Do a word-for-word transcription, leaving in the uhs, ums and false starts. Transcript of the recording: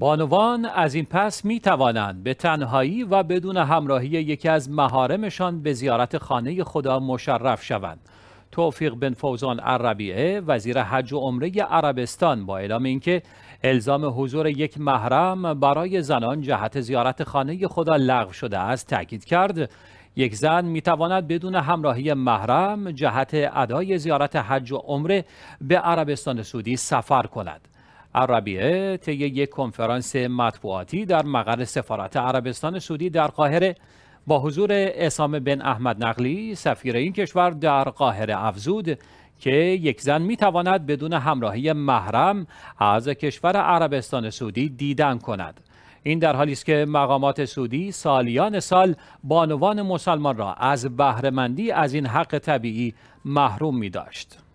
بانوان از این پس می توانند به تنهایی و بدون همراهی یکی از محارمشان به زیارت خانه خدا مشرف شوند. توفیق بن فوزان الربیعی وزیر حج و عمره عربستان با اعلام اینکه الزام حضور یک محرم برای زنان جهت زیارت خانه خدا لغو شده است تاکید کرد یک زن میتواند بدون همراهی محرم جهت ادای زیارت حج و عمره به عربستان سعودی سفر کند. الربیعی طی یک کنفرانس مطبوعاتی در مقر سفارت عربستان سعودی در قاهره با حضور اسامه بن احمد نقلی سفیر این کشور در قاهره افزود که یک زن می تواند بدون همراهی محرم از کشور عربستان سعودی دیدن کند. این در حالی است که مقامات سعودی سالیان سال بانوان مسلمان را از بهره‌مندی از این حق طبیعی محروم می داشت.